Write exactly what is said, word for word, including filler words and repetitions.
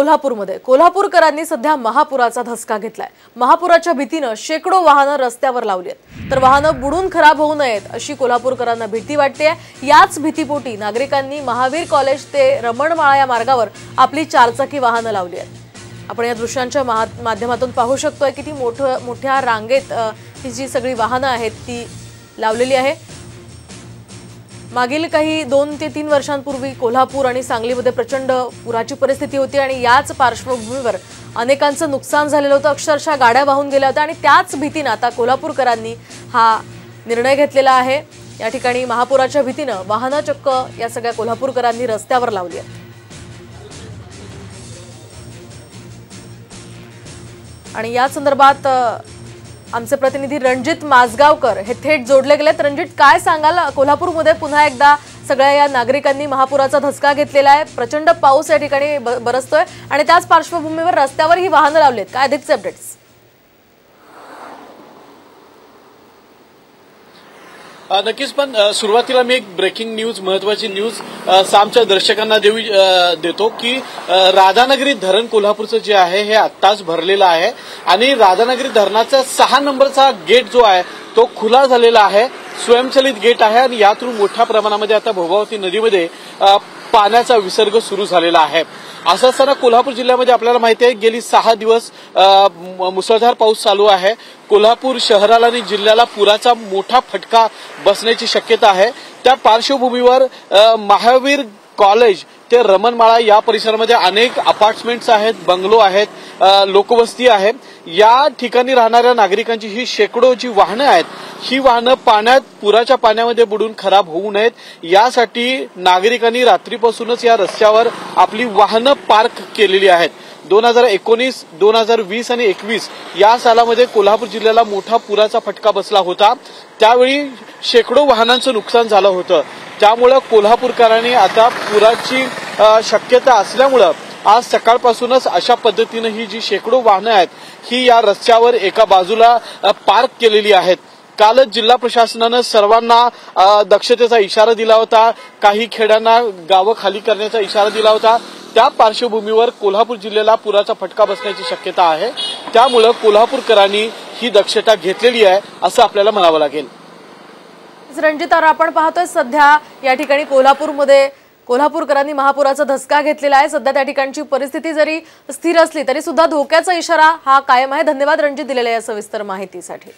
कोल्हापूरमध्ये कोल्हापूरकरांनी सध्या महापुराचा धसका घेतलाय। महापुराच्या भीतीने शेकडो वाहनं रस्त्यावर लावली आहेत, तर वाहनं बुडून खराब होऊ नयेत अशी कोल्हापूरकरांना भीती वाटते। याच भीतीपोटी नागरिकांनी महावीर कॉलेज ते रमण वाळाया मार्गावर आपली चारचाकी वाहनं लावली आहेत। आपण या दृश्यांच्या माध्यमातून पाहू शकतोय की ती मोठ्या मोठ्या रांगेत ही जी सगळी वाहनं आहेत ती लावलेली आहे। मागील काही दोन ते तीन वर्षांपूर्वी कोल्हापूर आणि सांगलीमध्ये प्रचंड पुराची परिस्थिती होती आणि याच पार्श्वभूमीवर अनेकांचं नुकसान झालेलं होतं, अक्षरशः गाड्या वाहून गेल्या होत्या आणि त्याच भीतीने आता कोल्हापूरकरांनी हा निर्णय घेतलेला आहे। या ठिकाणी महापुराच्या भीतीने वाहनं चक्क या सगळ्या कोल्हापूरकरांनी रस्त्यावर लावली आहेत आणि या संदर्भात आमचे प्रतिनिधी रणजित माजगावकर हे थेट जोडले गेलेत। रणजित, काय सांगाल, कोल्हापूरमध्ये पुन्हा एकदा सगळ्या या नागरिकांनी महापुराचा धसका घेतलेला आहे, प्रचंड पाऊस या ठिकाणी बरसतोय आणि त्याच पार्श्वभूमीवर रस्त्यावर ही वाहनं लावलीत, काय अधिकचे अपडेट्स? नक्कीच, पण सुरुवातीला मी एक ब्रेकिंग न्यूज, महत्वाची न्यूज सामच्या दर्शकांना देऊ देतो की राधानगरी धरण कोल्हापूरचं जे आहे हे आत्ताच भरलेलं आहे आणि राधानगरी धरणाचा सहा नंबरचा गेट जो आहे तो खुला झालेला आहे, स्वयंचलित गेट आहे आणि यातून मोठ्या प्रमाणामध्ये आता भोगावती नदीमध्ये पाण्याचा विसर्ग सुरू झालेला आहे। असं असताना कोल्हापूर जिल्ह्यामध्ये आपल्याला माहिती आहे गेली सहा दिवस मुसळधार पाऊस चालू आहे। कोल्हापूर शहराला आणि जिल्ह्याला पुराचा मोठा फटका बसण्याची शक्यता आहे। त्या पार्श्वभूमीवर महावीर कॉलेज ते रमणमाळा या परिसरामध्ये अनेक अपार्टमेंट्स आहेत, बंगलो आहेत, लोकवस्ती आहे। या ठिकाणी राहणाऱ्या नागरिकांची ही शेकडो जी वाहनं आहेत ही वाहनं पाण्यात पुराच्या पाण्यामध्ये बुडून खराब होऊ नयेत यासाठी नागरिकांनी रात्रीपासूनच या रस्त्यावर आपली वाहनं पार्क केलेली आहेत। दोन हजार एकोणीस दोन हजार वीस आणि एकवीस या सालामध्ये कोल्हापूर जिल्ह्याला मोठा पुराचा फटका बसला होता, त्यावेळी शेकडो वाहनांचं नुकसान झालं होतं, त्यामुळे कोल्हापूरकरांनी आता पुराची शक्यता असल्यामुळं आज सकाळपासूनच अशा पद्धतीनं ही जी शेकडो वाहनं आहेत ही या रस्त्यावर एका बाजूला पार्क केलेली आहेत। कालच जिल्हा प्रशासनानं सर्वांना दक्षतेचा इशारा दिला होता, काही खेड्यांना गावं खाली करण्याचा इशारा दिला होता, त्या पार्श्वभूमीवर कोल्हापूर जिल्ह्याला पुराचा फटका बसण्याची शक्यता आहे, त्यामुळे कोल्हापूरकरांनी ही दक्षता घेतलेली आहे असं आपल्याला म्हणावं लागेल। रणजित, आपण पाहतोय सध्या या ठिकाणी कोल्हापूरमध्ये कोल्हापूरकरांनी महापुराचा धसका घेतलेला आहे। सध्या त्या ठिकाणची परिस्थिती जरी स्थिर असली तरी सुद्धा धोक्याचा इशारा हा कायम आहे। धन्यवाद रणजित दिलेल्या या सविस्तर माहितीसाठी।